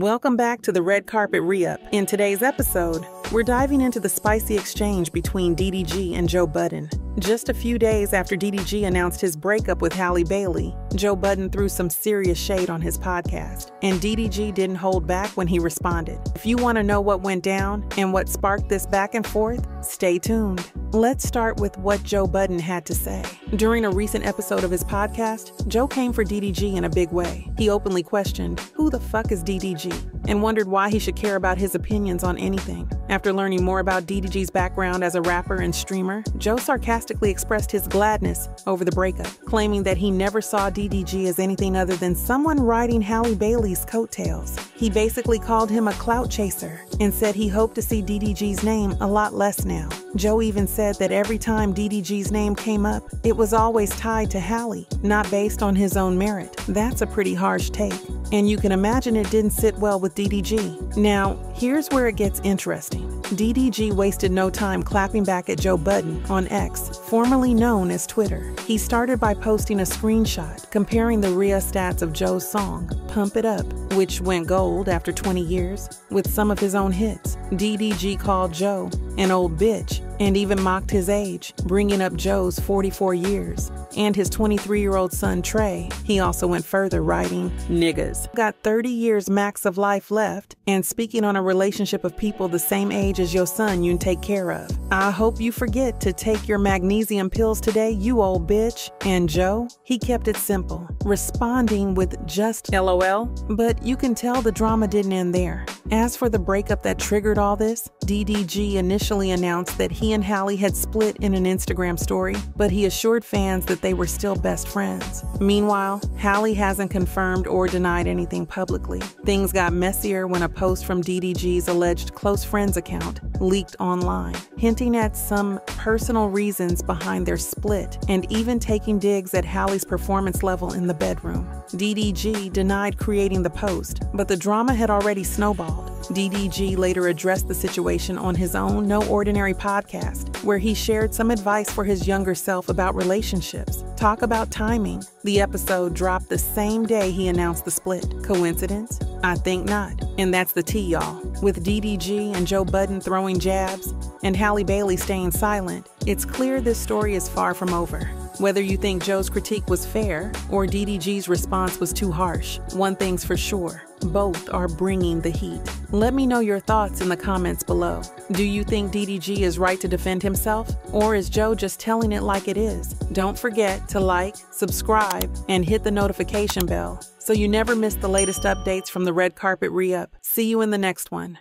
Welcome back to The Red Carpet Re-Up. In today's episode, we're diving into the spicy exchange between DDG and Joe Budden. Just a few days after DDG announced his breakup with Halle Bailey, Joe Budden threw some serious shade on his podcast, and DDG didn't hold back when he responded. If you want to know what went down and what sparked this back and forth, stay tuned. Let's start with what Joe Budden had to say. During a recent episode of his podcast, Joe came for DDG in a big way. He openly questioned, "Who the fuck is DDG?" and wondered why he should care about his opinions on anything. After learning more about DDG's background as a rapper and streamer, Joe sarcastically expressed his gladness over the breakup, claiming that he never saw DDG as anything other than someone riding Halle Bailey's coattails. He basically called him a clout chaser and said he hoped to see DDG's name a lot less now. Joe even said that every time DDG's name came up, it was always tied to Halle, not based on his own merit. That's a pretty harsh take, and you can imagine it didn't sit well with DDG. Now, here's where it gets interesting. DDG wasted no time clapping back at Joe Budden on X, formerly known as Twitter. He started by posting a screenshot comparing the RIAA stats of Joe's song, Pump It Up, which went gold after 20 years, with some of his own hits. DDG called Joe an old bitch and even mocked his age, bringing up Joe's 44 years and his 23-year-old son Trey. He also went further, writing, "Niggas got 30 years max of life left, and speaking on a relationship of people the same age as your son you can take care of. I hope you forget to take your magnesium pills today, you old bitch." And Joe, he kept it simple, responding with just LOL. But you can tell the drama didn't end there. As for the breakup that triggered all this, DDG initially announced that he and Halle had split in an Instagram story, but he assured fans that they were still best friends. Meanwhile, Halle hasn't confirmed or denied anything publicly. Things got messier when a post from DDG's alleged close friends account leaked online, hinting at some personal reasons behind their split and even taking digs at Halle's performance level in the bedroom. DDG denied creating the post, but the drama had already snowballed. DDG later addressed the situation on his own No Ordinary podcast, where he shared some advice for his younger self about relationships. Talk about timing. The episode dropped the same day he announced the split. Coincidence? I think not. And that's the tea, y'all. With DDG and Joe Budden throwing jabs and Halle Bailey staying silent, it's clear this story is far from over. Whether you think Joe's critique was fair or DDG's response was too harsh, one thing's for sure, both are bringing the heat. Let me know your thoughts in the comments below. Do you think DDG is right to defend himself, or is Joe just telling it like it is? Don't forget to like, subscribe, and hit the notification bell so you never miss the latest updates from The Red Carpet Re-Up. See you in the next one.